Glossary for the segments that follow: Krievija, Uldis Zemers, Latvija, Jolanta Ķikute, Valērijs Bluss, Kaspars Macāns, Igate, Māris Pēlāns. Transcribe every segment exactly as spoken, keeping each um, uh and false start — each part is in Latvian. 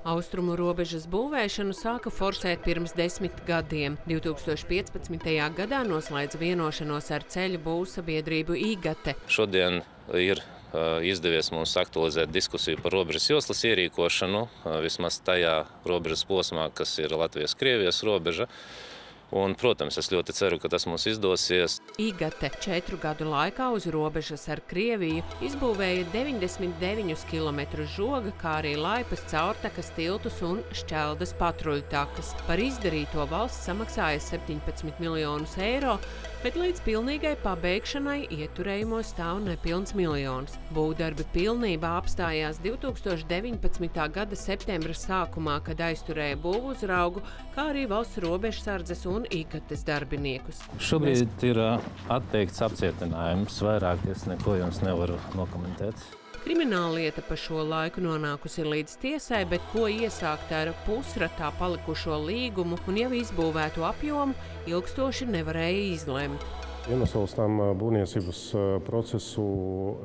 Austrumu robežas būvēšanu sāka forsēt pirms desmit gadiem. divtūkstoš piecpadsmitajā. gadā noslēdz vienošanos ar ceļu būvsabiedrību "Igate". Šodien ir izdevies mums aktualizēt diskusiju par robežas joslas ierīkošanu, vismaz tajā robežas posmā, kas ir Latvijas-Krievijas robeža. Un, protams, es ļoti ceru, ka tas mums izdosies. Igate četru gadu laikā uz robežas ar Krieviju izbūvēja deviņdesmit deviņus kilometrus žoga, kā arī Laipas caurtakas tiltus un Šķeldas patruļtakas. Par izdarīto valsts samaksāja septiņpadsmit miljonus eiro, bet līdz pilnīgai pabeigšanai ieturējumos stāv nepilns miljons. Būvdarbi pilnībā apstājās divtūkstoš deviņpadsmitā. gada septembra sākumā, kad aizturēja būvuzraugu, kā arī valsts robežsardzes un Igates darbiniekus. Šobrīd ir atteikts apcietinājums, vairāk es neko jums nevaru nokomentēt. Krimināllieta pa šo laiku nonākusi līdz tiesai, bet ko iesākt ar pusratā palikušo līgumu un jau izbūvēto apjomu ilgstoši nevarēja izlemt. Iemesls tam būvniecības procesu,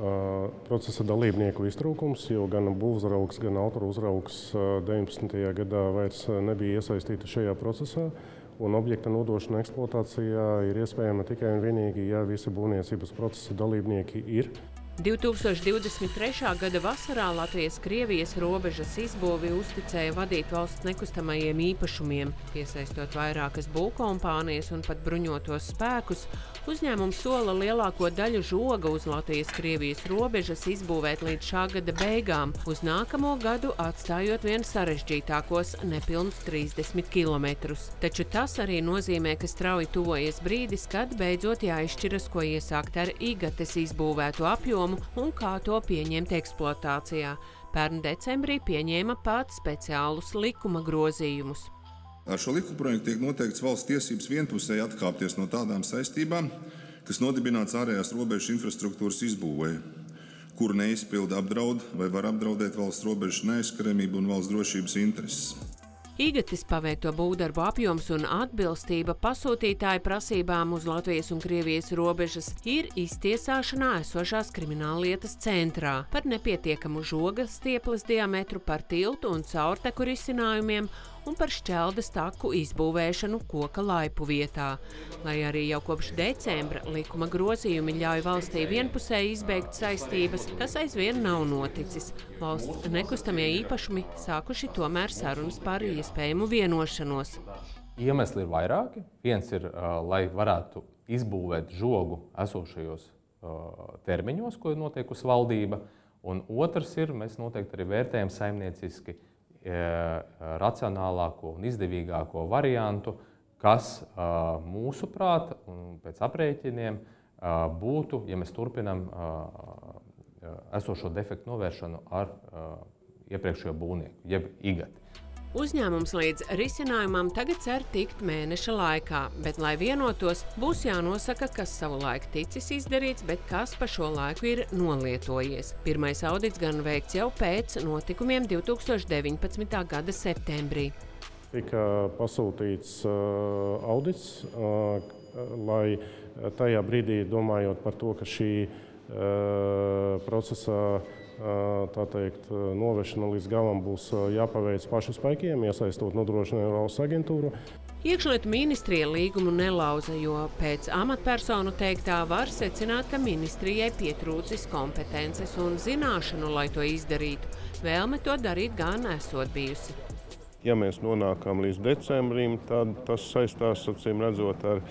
procesa dalībnieku iztrūkums, jo gan būvuzraugs, gan autora uzraugs deviņpadsmitajā. gadā vairs nebija iesaistīti šajā procesā. Un objekta nodošana eksploatācijā ir iespējama tikai un vienīgi, ja visi būvniecības procesa dalībnieki ir. divtūkstoš divdesmit trešā. gada vasarā Latvijas-Krievijas robežas izbūvi uzticēja vadīt valsts nekustamajiem īpašumiem. Piesaistot vairākas būvkompānijas un pat bruņotos spēkus, uzņēmums sola lielāko daļu žoga uz Latvijas-Krievijas robežas izbūvēt līdz šā gada beigām, uz nākamo gadu atstājot vien sarežģītākos nepilnus trīsdesmit kilometrus. Taču tas arī nozīmē, ka strauji tuvojas brīdis, kad beidzot jāizšķiras, ko iesākt ar Igates izbūvēto apjomu un kā to pieņemt eksploatācijā. Pērn decembrī pieņēma pats speciālus likuma grozījumus. Ar šo likumprojektu tiek noteikts valsts tiesības vienpusēji atkāpties no tādām saistībām, kas nodibināts ārējās robežu infrastruktūras izbūvē, kuru neizpilda apdraud vai var apdraudēt valsts robežu neaizskaramību un valsts drošības intereses. Igates paveikto būvdarbu apjoms un atbilstība pasūtītāju prasībām uz Latvijas un Krievijas robežas ir iztiesāšanā esošās krimināllietas centrā par nepietiekamu žoga stieples diametru, par tiltu un caurteku risinājumiem un par šķeldas taku izbūvēšanu koka laipu vietā. Lai arī jau kopš decembra likuma grozījumi ļauj valstī vienpusēji izbeigt saistības, tas aizvien nav noticis. Valsts nekustamie īpašumi sākuši tomēr sarunas par iespējamu vienošanos. Iemesli ir vairāki. Viens ir, lai varētu izbūvēt žogu esošajos termiņos, ko ir noteikusi valdība, un otrs ir, mēs noteikti arī vērtējam saimnieciski racionālāko un izdevīgāko variantu, kas mūsuprāt un pēc aprēķiniem būtu, ja mēs turpinam esošo defektu novēršanu ar iepriekšējo būvnieku, jeb Igati. Uzņēmums līdz risinājumam tagad cer tikt mēneša laikā, bet, lai vienotos, būs jānosaka, kas savulaik ticis izdarīts, bet kas pa šo laiku ir nolietojies. Pirmais audits gan veikts jau pēc notikumiem divtūkstoš deviņpadsmitā. gada septembrī. Tika pasūtīts audits, lai tajā brīdī, domājot par to, ka šī procesa tā teikt, novēršana līdz galam būs jāpaveic pašu spēkiem, iesaistot nodrošinājumu valsts aģentūru. Iekšlietu ministrija līgumu nelauza, jo pēc amatpersonu teiktā var secināt, ka ministrijai pietrūcis kompetences un zināšanu, lai to izdarītu. Vēlme to darīt gan esot bijusi. Ja mēs nonākam līdz decembrim, tad tas saistās, acīm redzot, ar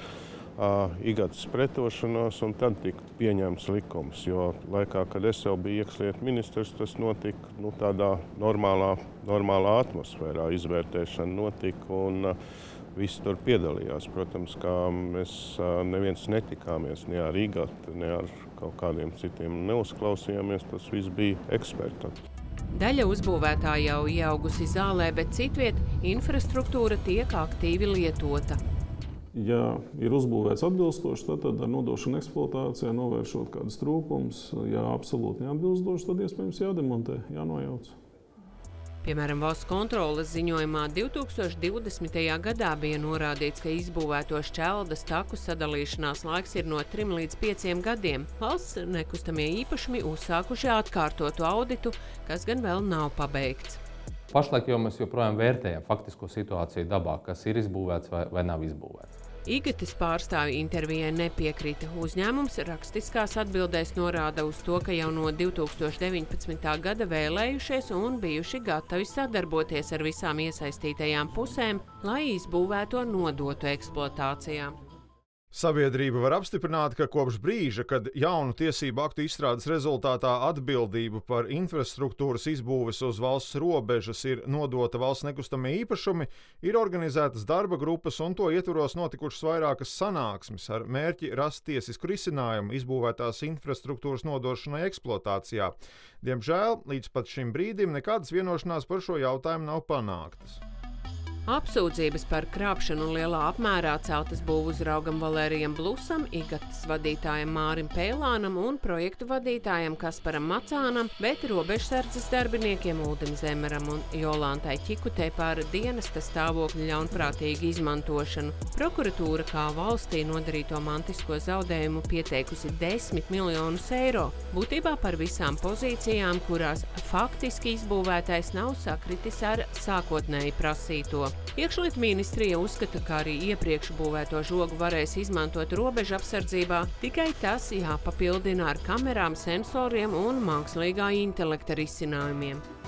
Igates pretošanos, un tad tika pieņemts likums, jo laikā, kad es jau biju iekšlietu ministrs, tas notika nu, tādā normālā, normālā atmosfērā, izvērtēšana notika, un visi tur piedalījās. Protams, kā mēs neviens netikāmies ne ar Igate, ne ar kaut kādiem citiem neuzklausījāmies, tas viss bija eksperta. Daļa uzbūvētā jau ieaugusi zālē, bet citviet infrastruktūra tiek aktīvi lietota. Ja ir uzbūvēts atbilstoši, tad, tad ar nodošanu eksploatācijā novēršot kādas trūkumus, ja absolūti neatbilstoši, tad iespējams jādemontē, jānojauc. Piemēram, valsts kontroles ziņojumā divtūkstoš divdesmitajā. gadā bija norādīts, ka izbūvēto šķeldas taku sadalīšanās laiks ir no trim līdz pieciem gadiem. Valsts nekustamie īpašumi uzsākuši atkārtotu auditu, kas gan vēl nav pabeigts. Pašlaik jau mēs joprojām vērtējam faktisko situāciju dabā, kas ir izbūvēts vai, vai nav izbūvēts. Igates pārstāvi intervijai nepiekrita. Uzņēmums rakstiskās atbildēs norāda uz to, ka jau no divi tūkstoši deviņpadsmitā gada vēlējušies un bijuši gatavi sadarboties ar visām iesaistītajām pusēm, lai izbūvēto nodotu eksploatācijām. Sabiedrība var apstiprināt, ka kopš brīža, kad jaunu tiesību aktu izstrādes rezultātā atbildību par infrastruktūras izbūves uz valsts robežas ir nodota valsts nekustamie īpašumi, ir organizētas darba grupas un to ietvaros notikušas vairākas sanāksmes ar mērķi rast tiesisku risinājumu izbūvētās infrastruktūras nodošanai eksploatācijā. Diemžēl līdz pat šim brīdim nekādas vienošanās par šo jautājumu nav panāktas. Apsūdzības par krāpšanu lielā apmērā celtas būvuzraugam Valērijam Blussam, Igates vadītājam Mārim Pēlānam un projektu vadītājam Kasparam Macānam, bet robežsardzes darbiniekiem Uldim Zemeram un Jolantai Ķikutei par dienesta stāvokļa ļaunprātīgu izmantošanu. Prokuratūra kā valstī nodarīto mantisko zaudējumu pieteikusi desmit miljonus eiro, būtībā par visām pozīcijām, kurās faktiski izbūvētais nav sakritis ar sākotnēji prasīto. Iekšlietu ministrija uzskata, ka arī iepriekš būvēto žogu varēs izmantot robežu apsardzībā, tikai tas jāpapildina ar kamerām, sensoriem un mākslīgā intelekta risinājumiem.